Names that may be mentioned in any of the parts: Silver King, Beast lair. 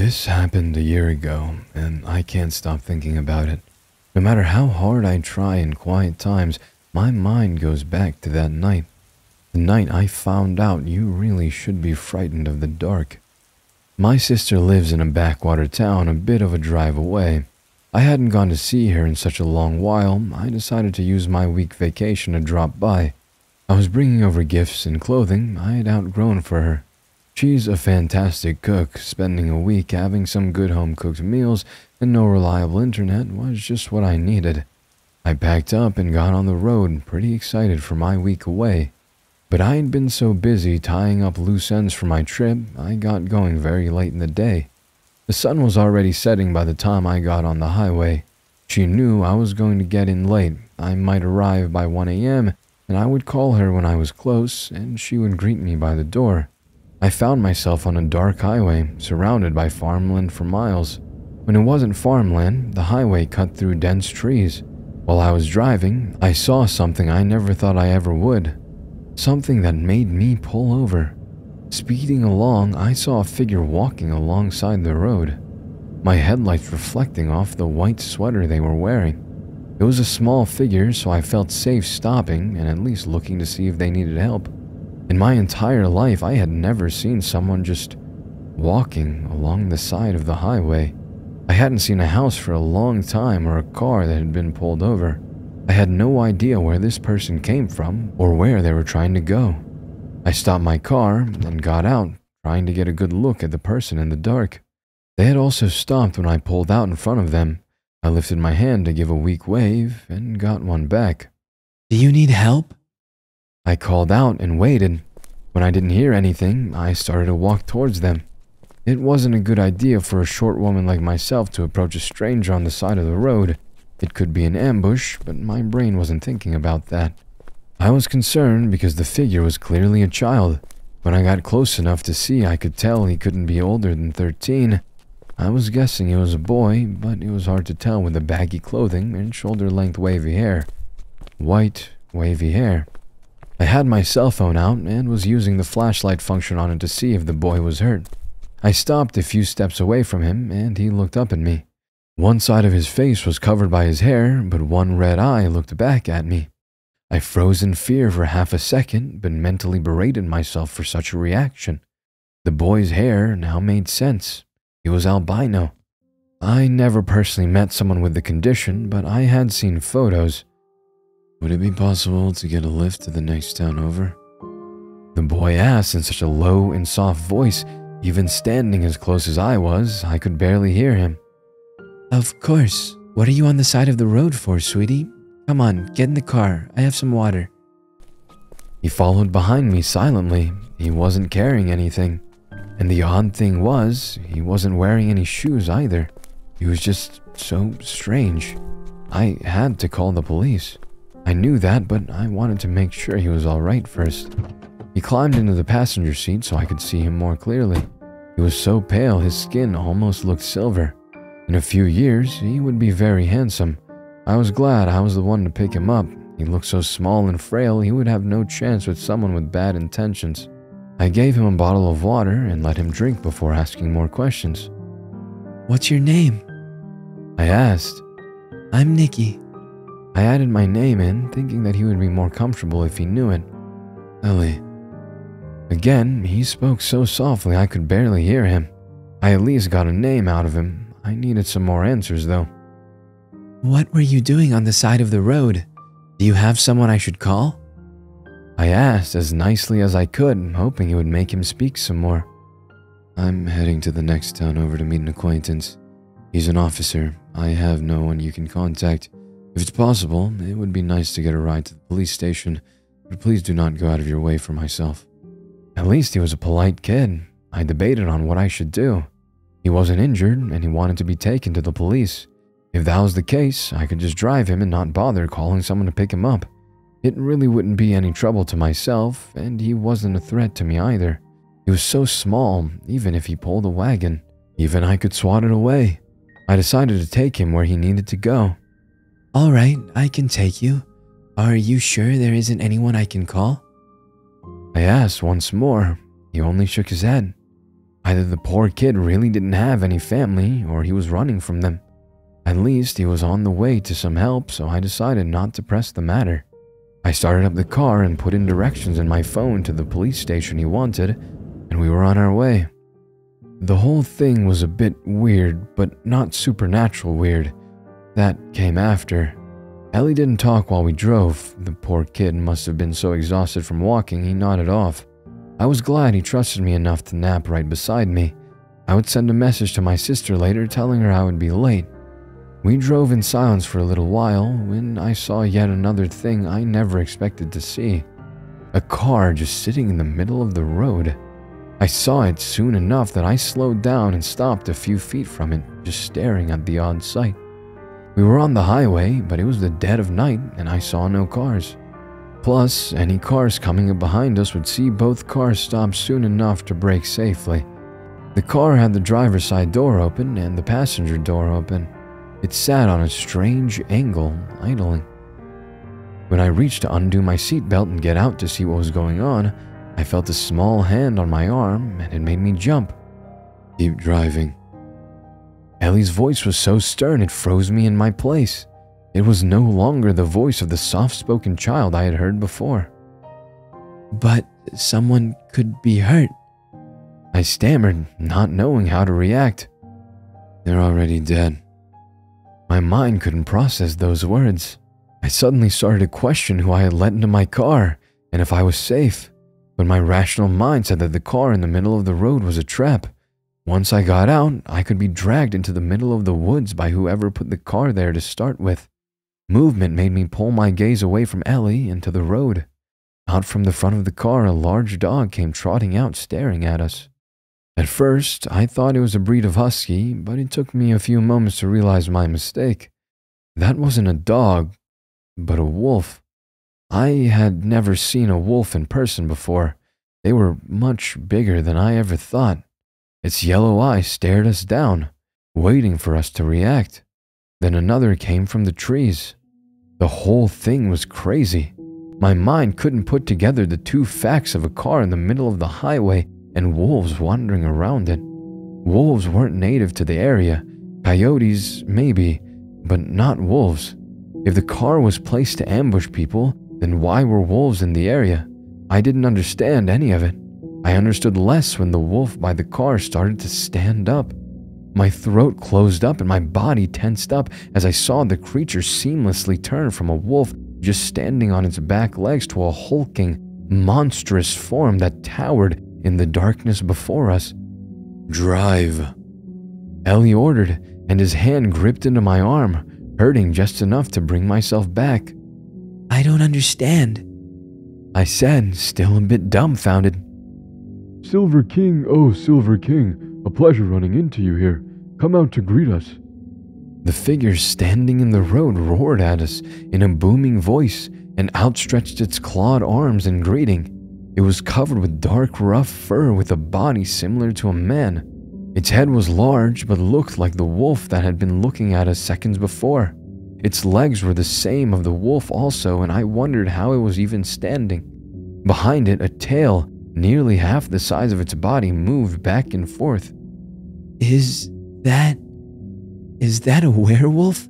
This happened a year ago, and I can't stop thinking about it. No matter how hard I try in quiet times, my mind goes back to that night. The night I found out you really should be frightened of the dark. My sister lives in a backwater town a bit of a drive away. I hadn't gone to see her in such a long while. I decided to use my week vacation to drop by. I was bringing over gifts and clothing I had outgrown for her. She's a fantastic cook. Spending a week having some good home-cooked meals and no reliable internet was just what I needed. I packed up and got on the road, pretty excited for my week away. But I had been so busy tying up loose ends for my trip, I got going very late in the day. The sun was already setting by the time I got on the highway. She knew I was going to get in late. I might arrive by 1 a.m., and I would call her when I was close, and she would greet me by the door. I found myself on a dark highway, surrounded by farmland for miles. When it wasn't farmland, the highway cut through dense trees. While I was driving, I saw something I never thought I ever would. Something that made me pull over. Speeding along, I saw a figure walking alongside the road, my headlights reflecting off the white sweater they were wearing. It was a small figure, so I felt safe stopping and at least looking to see if they needed help. In my entire life, I had never seen someone just walking along the side of the highway. I hadn't seen a house for a long time or a car that had been pulled over. I had no idea where this person came from or where they were trying to go. I stopped my car and got out, trying to get a good look at the person in the dark. They had also stopped when I pulled out in front of them. I lifted my hand to give a weak wave and got one back. "Do you need help?" I called out and waited. When I didn't hear anything, I started to walk towards them. It wasn't a good idea for a short woman like myself to approach a stranger on the side of the road. It could be an ambush, but my brain wasn't thinking about that. I was concerned because the figure was clearly a child. When I got close enough to see, I could tell he couldn't be older than 13. I was guessing it was a boy, but it was hard to tell with the baggy clothing and shoulder-length wavy hair. White, wavy hair. I had my cell phone out and was using the flashlight function on it to see if the boy was hurt. I stopped a few steps away from him, and he looked up at me. One side of his face was covered by his hair, but one red eye looked back at me. I froze in fear for half a second, but mentally berated myself for such a reaction. The boy's hair now made sense. He was albino. I never personally met someone with the condition, but I had seen photos. "Would it be possible to get a lift to the next town over?" the boy asked in such a low and soft voice. Even standing as close as I was, I could barely hear him. "Of course. What are you on the side of the road for, sweetie? Come on, get in the car. I have some water." He followed behind me silently. He wasn't carrying anything. And the odd thing was, he wasn't wearing any shoes either. He was just so strange. I had to call the police. I knew that, but I wanted to make sure he was alright first. He climbed into the passenger seat so I could see him more clearly. He was so pale, his skin almost looked silver. In a few years, he would be very handsome. I was glad I was the one to pick him up. He looked so small and frail, he would have no chance with someone with bad intentions. I gave him a bottle of water and let him drink before asking more questions. "What's your name?" I asked. "I'm Nikki." I added my name in, thinking that he would be more comfortable if he knew it. "Ellie." Again, he spoke so softly I could barely hear him. I at least got a name out of him. I needed some more answers, though. "What were you doing on the side of the road? Do you have someone I should call?" I asked as nicely as I could, hoping it would make him speak some more. "I'm heading to the next town over to meet an acquaintance. He's an officer. I have no one you can contact. If it's possible, it would be nice to get a ride to the police station, but please do not go out of your way for myself." At least he was a polite kid. I debated on what I should do. He wasn't injured, and he wanted to be taken to the police. If that was the case, I could just drive him and not bother calling someone to pick him up. It really wouldn't be any trouble to myself, and he wasn't a threat to me either. He was so small, even if he pulled a wagon. Even I could swat it away. I decided to take him where he needed to go. "All right, I can take you. Are you sure there isn't anyone I can call?" I asked once more. He only shook his head. I Either the poor kid really didn't have any family, or he was running from them. At least he was on the way to some help, so I decided not to press the matter. I started up the car and put in directions in my phone to the police station he wanted, and we were on our way. The whole thing was a bit weird, but not supernatural weird. That came after. Ellie didn't talk while we drove. The poor kid must have been so exhausted from walking he nodded off. I was glad he trusted me enough to nap right beside me. I would send a message to my sister later telling her I would be late. We drove in silence for a little while when I saw yet another thing I never expected to see. A car just sitting in the middle of the road. I saw it soon enough that I slowed down and stopped a few feet from it, just staring at the odd sight. We were on the highway, but it was the dead of night and I saw no cars. Plus, any cars coming up behind us would see both cars stop soon enough to brake safely. The car had the driver's side door open and the passenger door open. It sat on a strange angle, idling. When I reached to undo my seatbelt and get out to see what was going on, I felt a small hand on my arm and it made me jump. Keep driving. Ellie's voice was so stern it froze me in my place. It was no longer the voice of the soft-spoken child I had heard before. But someone could be hurt. I stammered, not knowing how to react. They're already dead. My mind couldn't process those words. I suddenly started to question who I had let into my car and if I was safe, but my rational mind said that the car in the middle of the road was a trap. Once I got out, I could be dragged into the middle of the woods by whoever put the car there to start with. Movement made me pull my gaze away from Ellie into the road. Out from the front of the car, a large dog came trotting out, staring at us. At first, I thought it was a breed of husky, but it took me a few moments to realize my mistake. That wasn't a dog, but a wolf. I had never seen a wolf in person before. They were much bigger than I ever thought. Its yellow eye stared us down, waiting for us to react. Then another came from the trees. The whole thing was crazy. My mind couldn't put together the two facts of a car in the middle of the highway and wolves wandering around it. Wolves weren't native to the area. Coyotes, maybe, but not wolves. If the car was placed to ambush people, then why were wolves in the area? I didn't understand any of it. I understood less when the wolf by the car started to stand up. My throat closed up and my body tensed up as I saw the creature seamlessly turn from a wolf just standing on its back legs to a hulking, monstrous form that towered in the darkness before us. Drive, Ellie ordered, and his hand gripped into my arm, hurting just enough to bring myself back. I don't understand, I said, still a bit dumbfounded. Silver King, oh Silver King, a pleasure running into you here. Come out to greet us. The figure standing in the road roared at us in a booming voice and outstretched its clawed arms in greeting. It was covered with dark, rough fur with a body similar to a man. Its head was large but looked like the wolf that had been looking at us seconds before. Its legs were the same of the wolf also, and I wondered how it was even standing. Behind it, a tail, nearly half the size of its body, moved back and forth. Is that a werewolf?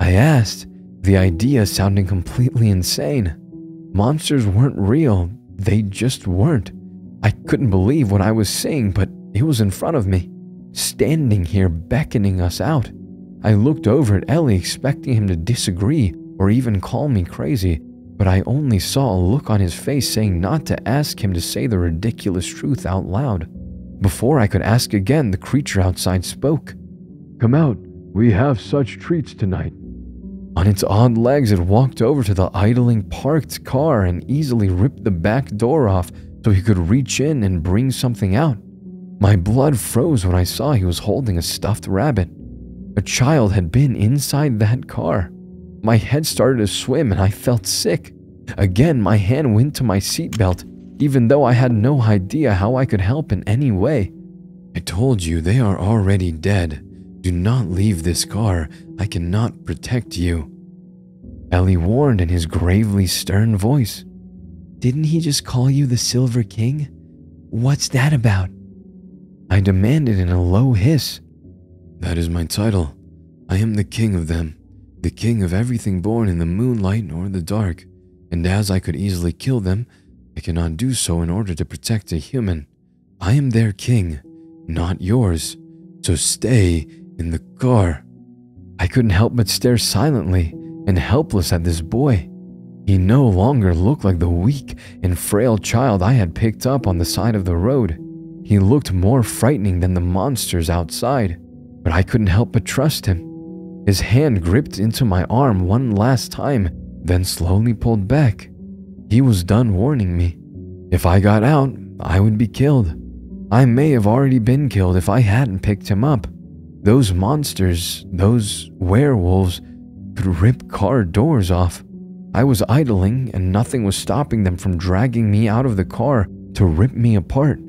I asked, the idea sounding completely insane. Monsters weren't real. They just weren't. I couldn't believe what I was seeing, but it was in front of me, standing here beckoning us out. I looked over at Ellie, expecting him to disagree or even call me crazy, but I only saw a look on his face saying not to ask him to say the ridiculous truth out loud. Before I could ask again, the creature outside spoke. Come out, we have such treats tonight. On its odd legs, it walked over to the idling parked car and easily ripped the back door off so he could reach in and bring something out. My blood froze when I saw he was holding a stuffed rabbit. A child had been inside that car. My head started to swim and I felt sick. Again, my hand went to my seatbelt, even though I had no idea how I could help in any way. I told you they are already dead. Do not leave this car. I cannot protect you, Ellie warned in his gravely stern voice. Didn't he just call you the Silver King? What's that about? I demanded in a low hiss. "That is my title. I am the king of them, the king of everything born in the moonlight or the dark, and as I could easily kill them, I cannot do so in order to protect a human. I am their king, not yours, so stay in the car." I couldn't help but stare silently and helpless at this boy. He no longer looked like the weak and frail child I had picked up on the side of the road. He looked more frightening than the monsters outside, but I couldn't help but trust him. His hand gripped into my arm one last time, then slowly pulled back. He was done warning me. If I got out, I would be killed. I may have already been killed if I hadn't picked him up. Those monsters, those werewolves, could rip car doors off. I was idling and nothing was stopping them from dragging me out of the car to rip me apart.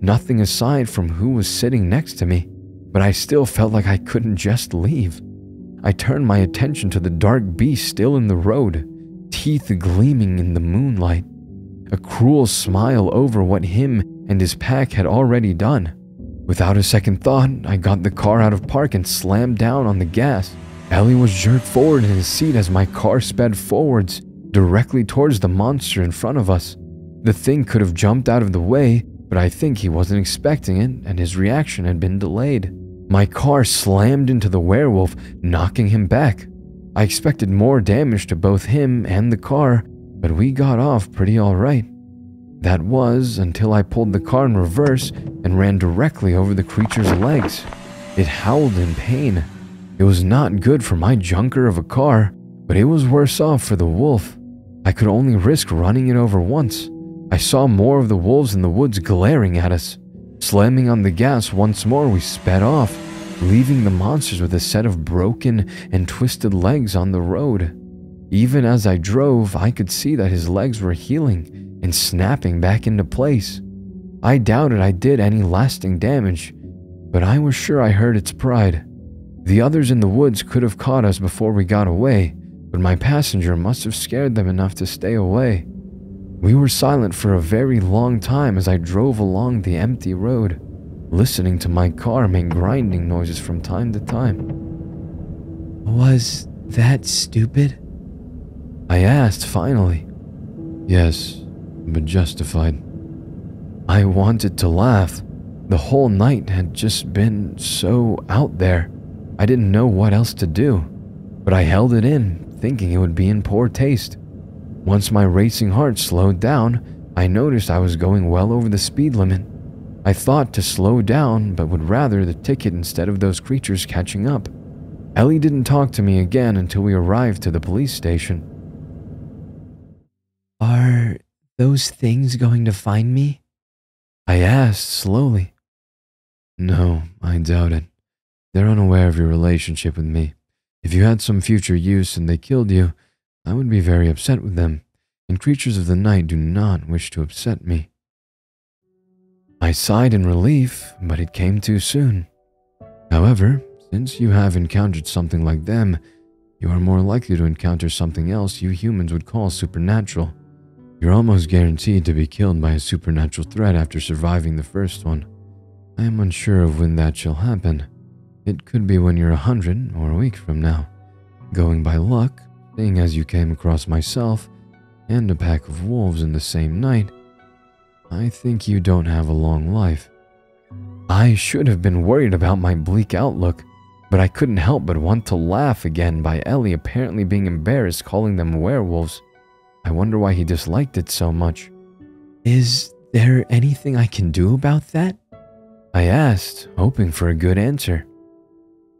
Nothing aside from who was sitting next to me, but I still felt like I couldn't just leave. I turned my attention to the dark beast still in the road, teeth gleaming in the moonlight, a cruel smile over what him and his pack had already done. Without a second thought, I got the car out of park and slammed down on the gas. Ellie was jerked forward in his seat as my car sped forwards, directly towards the monster in front of us. The thing could have jumped out of the way, but I think he wasn't expecting it and his reaction had been delayed. My car slammed into the werewolf, knocking him back. I expected more damage to both him and the car, but we got off pretty alright. That was until I pulled the car in reverse and ran directly over the creature's legs. It howled in pain. It was not good for my junker of a car, but it was worse off for the wolf. I could only risk running it over once. I saw more of the wolves in the woods glaring at us. Slamming on the gas once more, we sped off, leaving the monsters with a set of broken and twisted legs on the road. Even as I drove, I could see that his legs were healing and snapping back into place. I doubted I did any lasting damage, but I was sure I hurt its pride. The others in the woods could have caught us before we got away, but my passenger must have scared them enough to stay away. We were silent for a very long time as I drove along the empty road, listening to my car make grinding noises from time to time. "Was that stupid?" I asked finally. "Yes, but justified." I wanted to laugh. The whole night had just been so out there. I didn't know what else to do, but I held it in, thinking it would be in poor taste. Once my racing heart slowed down, I noticed I was going well over the speed limit. I thought to slow down, but would rather the ticket instead of those creatures catching up. Ellie didn't talk to me again until we arrived to the police station. "Are those things going to find me?" I asked slowly. "No, I doubt it. They're unaware of your relationship with me. If you had some future use and they killed you, I would be very upset with them, and creatures of the night do not wish to upset me." I sighed in relief, but it came too soon. "However, since you have encountered something like them, you are more likely to encounter something else you humans would call supernatural. You're almost guaranteed to be killed by a supernatural threat after surviving the first one. I am unsure of when that shall happen. It could be when you're 100 or a week from now. Going by luck, seeing as you came across myself and a pack of wolves in the same night, I think you don't have a long life." I should have been worried about my bleak outlook, but I couldn't help but want to laugh again by Ellie apparently being embarrassed calling them werewolves. I wonder why he disliked it so much. "Is there anything I can do about that?" I asked, hoping for a good answer.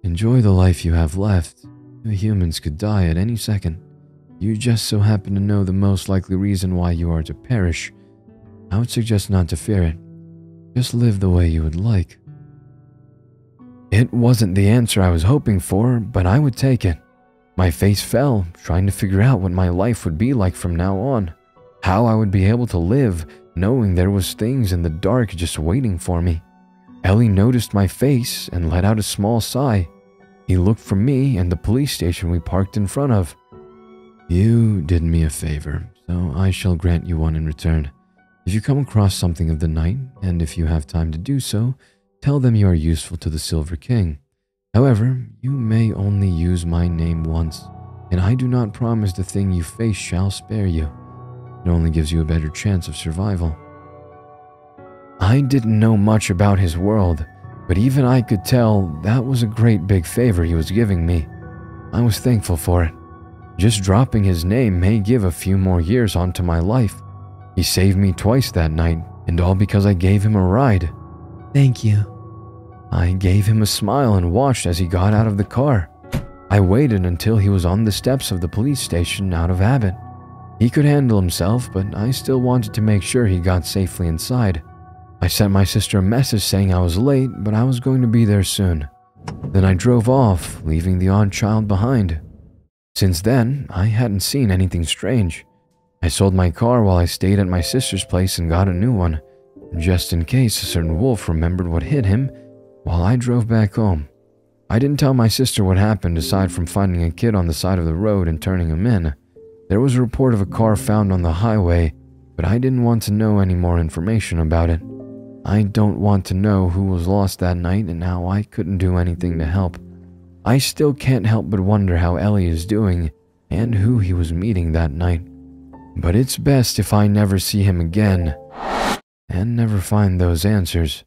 "Enjoy the life you have left. The humans could die at any second. You just so happen to know the most likely reason why you are to perish. I would suggest not to fear it. Just live the way you would like." It wasn't the answer I was hoping for, but I would take it. My face fell, trying to figure out what my life would be like from now on. How I would be able to live, knowing there was things in the dark just waiting for me. Ellie noticed my face and let out a small sigh. He looked for me and the police station we parked in front of. "You did me a favor, so I shall grant you one in return. If you come across something of the night, and if you have time to do so, Tell them you are useful to the Silver King. However, you may only use my name once, and I do not promise the thing you face shall spare you. It only gives you a better chance of survival. I didn't know much about his world, but even I could tell that was a great big favor he was giving me. I was thankful for it. Just dropping his name may give a few more years onto my life. He saved me twice that night, and all because I gave him a ride. Thank you. I gave him a smile and watched as he got out of the car. I waited until he was on the steps of the police station out of habit. He could handle himself, but I still wanted to make sure he got safely inside. I sent my sister a message saying I was late, but I was going to be there soon. Then I drove off, leaving the odd child behind. Since then, I hadn't seen anything strange. I sold my car while I stayed at my sister's place and got a new one, just in case a certain wolf remembered what hit him while I drove back home. I didn't tell my sister what happened aside from finding a kid on the side of the road and turning him in. There was a report of a car found on the highway, but I didn't want to know any more information about it. I don't want to know who was lost that night and how I couldn't do anything to help. I still can't help but wonder how Ellie is doing and who he was meeting that night. But it's best if I never see him again and never find those answers.